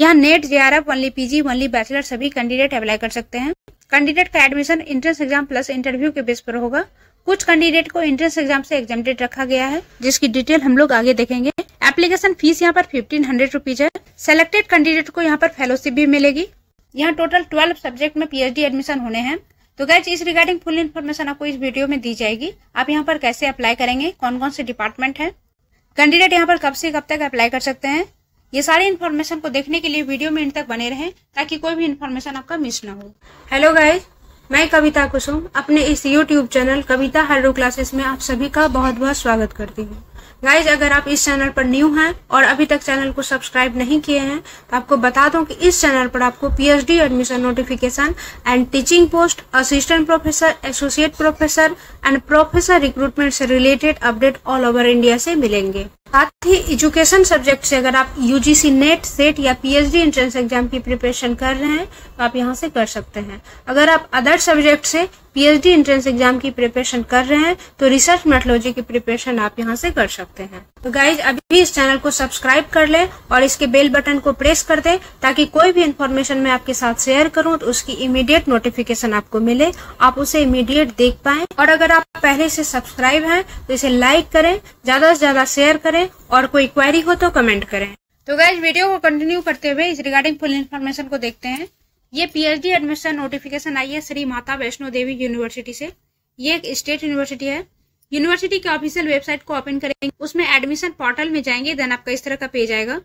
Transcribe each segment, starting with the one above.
यहाँ NET, JRF, only PG, only bachelor सभी candidate apply कर सकते हैं। कैंडिडेट का admission entrance exam plus interview के बेस पर होगा। कुछ कैंडिडेट को इंट्रेंस एग्जाम से एग्जाम्टेड रखा गया है, जिसकी डिटेल हम लोग आगे देखेंगे। एप्लीकेशन फीस यहाँ पर 1500 रुपीज है। सेलेक्टेड कैंडिडेट को यहाँ पर फेलोशिप भी मिलेगी। यहाँ टोटल 12 सब्जेक्ट में पीएचडी एडमिशन होने हैं। तो गाइस, इस रिगार्डिंग फुल इन्फॉर्मेशन आपको इस वीडियो में दी जाएगी। आप यहाँ पर कैसे अप्लाई करेंगे, कौन कौन से डिपार्टमेंट है, कैंडिडेट यहाँ पर कब से कब तक अप्लाई कर सकते हैं, ये सारी इन्फॉर्मेशन को देखने के लिए वीडियो में एंड तक बने रहें, ताकि कोई भी इन्फॉर्मेशन आपका मिस ना हो। हेलो गाइस, मैं कविता कुसुम अपने इस YouTube channel Kavita hydro classes में आप सभी का बहुत बहुत स्वागत करती हूँ। गाइज, अगर आप इस चैनल पर न्यू हैं और अभी तक चैनल को सब्सक्राइब नहीं किए हैं तो आपको बता दूं कि इस चैनल पर आपको PhD admission notification and teaching post, assistant professor, associate professor and professor recruitment से related update all over India से मिलेंगे। साथ ही एजुकेशन सब्जेक्ट से अगर आप यूजीसी नेट, सेट या पीएचडी एंट्रेंस एग्जाम की प्रिपरेशन कर रहे हैं तो आप यहाँ से कर सकते हैं। अगर आप अदर सब्जेक्ट से पीएचडी एंट्रेंस एग्जाम की प्रिपरेशन कर रहे हैं तो रिसर्च मेथोडोलॉजी की प्रिपरेशन आप यहाँ से कर सकते हैं। तो गाइज, अभी भी इस चैनल को सब्सक्राइब कर लें और इसके बेल बटन को प्रेस कर दें, ताकि कोई भी इन्फॉर्मेशन मैं आपके साथ शेयर करूँ तो उसकी इमीडिएट नोटिफिकेशन आपको मिले, आप उसे इमीडिएट देख पाएं। और अगर आप पहले से सब्सक्राइब हैं तो इसे लाइक करें, ज्यादा से ज्यादा शेयर करें और कोई क्वेरी हो तो कमेंट करें। तो गाइज, वीडियो को कंटिन्यू करते हुए इस रिगार्डिंग फुल इन्फॉर्मेशन को देखते हैं। ये पीएचडी एडमिशन नोटिफिकेशन आई है श्री माता वैष्णो देवी यूनिवर्सिटी से। ये एक स्टेट यूनिवर्सिटी है। यूनिवर्सिटी के ऑफिशियल वेबसाइट को ओपन करेंगे, उसमें एडमिशन पोर्टल में जाएंगे, देन आपका इस तरह का पेज आएगा।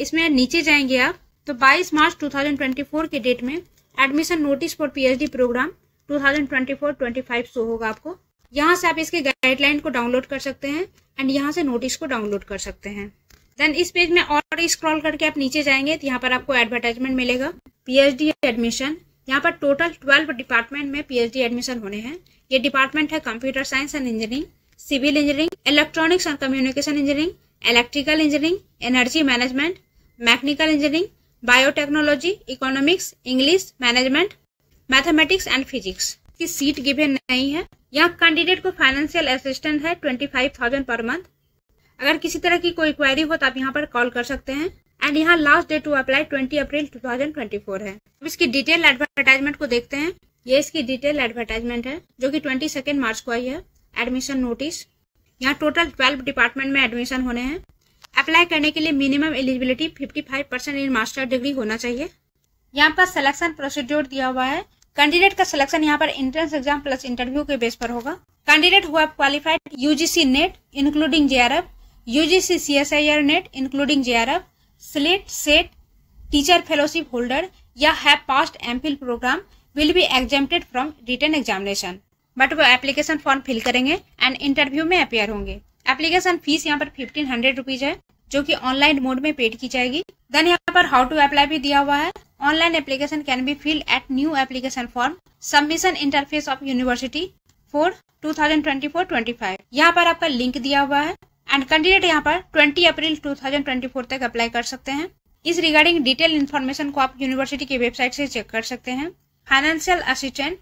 इसमें नीचे जाएंगे आप तो 22 मार्च 2024 के डेट में admission notice for PhD programme 2024-25 show होगा आपको। यहाँ से आप इसके गाइडलाइन को डाउनलोड कर सकते हैं एंड यहाँ से नोटिस को डाउनलोड कर सकते हैं। देन इस पेज में और स्क्रॉल करके आप नीचे जाएंगे तो यहाँ पर आपको एडवर्टाइजमेंट मिलेगा पीएचडी एडमिशन। यहाँ पर टोटल 12 डिपार्टमेंट में पीएचडी एडमिशन होने हैं। ये डिपार्टमेंट है computer science and engineering, civil engineering, electronics and communication engineering, electrical engineering, energy management, mechanical engineering, biotechnology, economics, English, management, mathematics and physics. की seat given नहीं है। यहाँ कैंडिडेट को फाइनेंशियल असिस्टेंट है 25,000 पर मंथ। अगर किसी तरह की कोई क्वेरी हो तो आप यहाँ पर कॉल कर सकते हैं। एंड यहाँ last date to apply 20 April 2024 है। अब इसकी डिटेल एडवर्टाइजमेंट को देखते हैं। ये इसकी डिटेल एडवर्टाइजमेंट है जो कि 22 मार्च को आई है। एडमिशन नोटिस, यहाँ टोटल 12 डिपार्टमेंट में एडमिशन होने हैं। अप्लाई करने के लिए minimum eligibility 55% in master degree होना चाहिए। यहाँ पर सिलेक्शन प्रोसीड्योर दिया हुआ है। कैंडिडेट का सिलेक्शन यहाँ पर एंट्रेंस एग्जाम प्लस इंटरव्यू के बेस पर होगा। कैंडिडेट हुआ qualified UGC NET including JRF, UGC CSIR NET including JRF, SLET, SET, teacher fellowship holder या have passed MPhil programme will be exempted from written examination, but वो application form fill करेंगे and interview में appear होंगे। Application fees यहाँ पर 1500 rupees है जो कि ऑनलाइन मोड में पेड की जाएगी। देन यहाँ पर हाउ टू अप्लाई भी दिया हुआ है। Online application can be filled at new application form submission interface of university for 2024-25। यहाँ पर आपका लिंक दिया हुआ है एंड कैंडिडेट यहाँ पर 20 अप्रैल 2024 तक अप्लाई कर सकते हैं। इस रिगार्डिंग डिटेल इन्फॉर्मेशन को आप यूनिवर्सिटी की वेबसाइट से चेक कर सकते हैं। फाइनेंशियल असिस्टेंट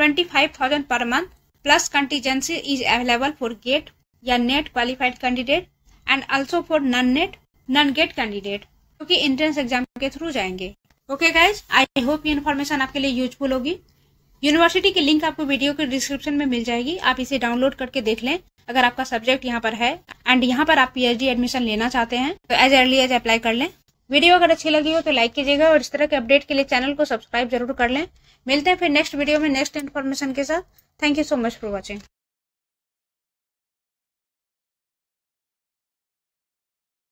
25,000 पर month plus contingency is available for GATE या NET qualified candidate and also for non NET, non GATE candidate, क्योंकि एंट्रेंस एग्जाम के थ्रू जाएंगे। ओके गाइज, आई होप ये इन्फॉर्मेशन आपके लिए यूजफुल होगी। यूनिवर्सिटी की लिंक आपको वीडियो के डिस्क्रिप्शन में मिल जाएगी, आप इसे डाउनलोड करके देख लें। अगर आपका सब्जेक्ट यहाँ पर है एंड यहाँ पर आप पीएचडी एडमिशन लेना चाहते हैं तो एज अर्ली एज अप्लाई कर लें। वीडियो अगर अच्छी लगी हो तो लाइक कीजिएगा और इस तरह के अपडेट के लिए चैनल को सब्सक्राइब जरूर कर लें। मिलते हैं फिर नेक्स्ट वीडियो में नेक्स्ट इन्फॉर्मेशन के साथ। Thank you so much for watching.